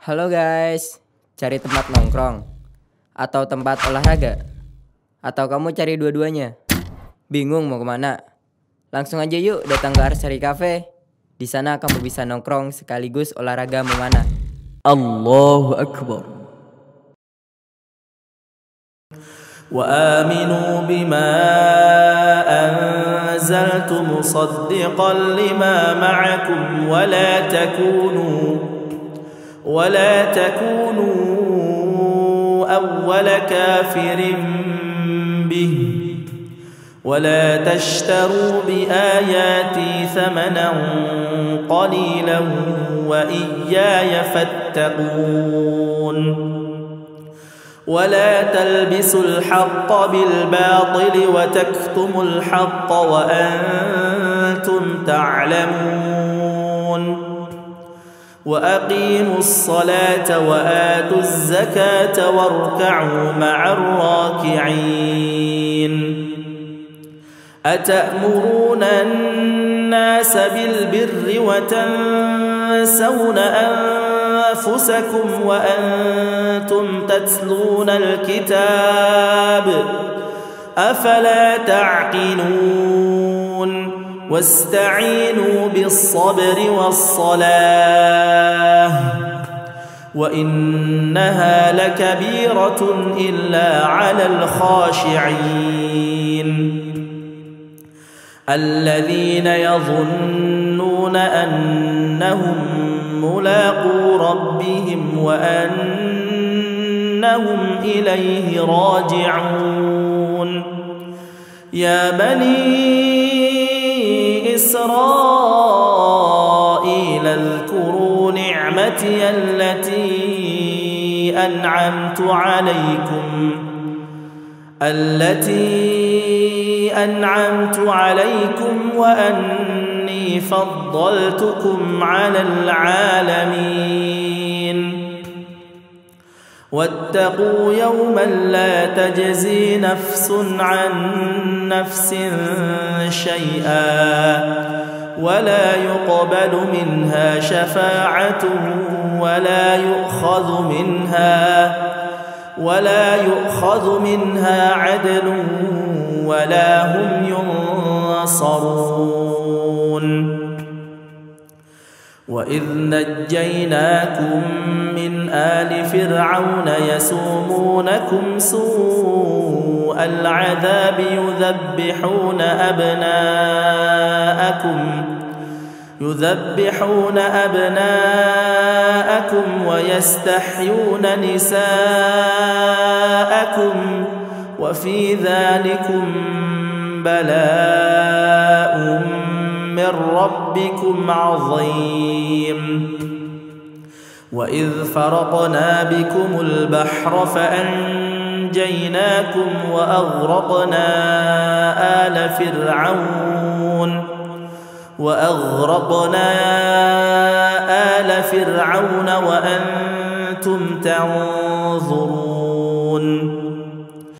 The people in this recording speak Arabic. Halo guys, cari tempat nongkrong atau tempat olahraga, atau kamu cari dua-duanya? Bingung mau kemana? Langsung aja yuk datang ke Archery Cafe. Di sana kamu bisa nongkrong sekaligus olahraga memanah. Allahu Akbar. Wa aminu bima anzaltu musaddiqan lima ma'akum wa la takunu أول كافر به ولا تشتروا بآياتي ثمنا قليلا وإياي فاتقون ولا تلبسوا الحق بالباطل وتكتموا الحق وأنتم تعلمون وأقيموا الصلاة وآتوا الزكاة واركعوا مع الراكعين أتأمرون الناس بالبر وتنسون أنفسكم وأنتم تتلون الكتاب أفلا تعقلون واستعينوا بالصبر والصلاة وإنها لكبيرة إلا على الخاشعين الذين يظنون أنهم ملاقو ربهم وأنهم إليه راجعون يا بني إسرائيل اذكروا نعمتي التي أنعمت عليكم وأني فضلتكم على العالمين واتقوا يوما لا تجزي نفس عن نفس شيئا ولا يقبل منها شفاعة ولا يؤخذ منها عدل ولا هم ينصرون وإذ نجيناكم من آل فرعون يسومونكم سوء العذاب يذبحون أبناءكم ويستحيون نساءكم وفي ذلكم بلاء من ربكم عظيم وإذ فرقنا بكم البحر فأنجيناكم وأغرقنا آل فرعون وأنتم تنظرون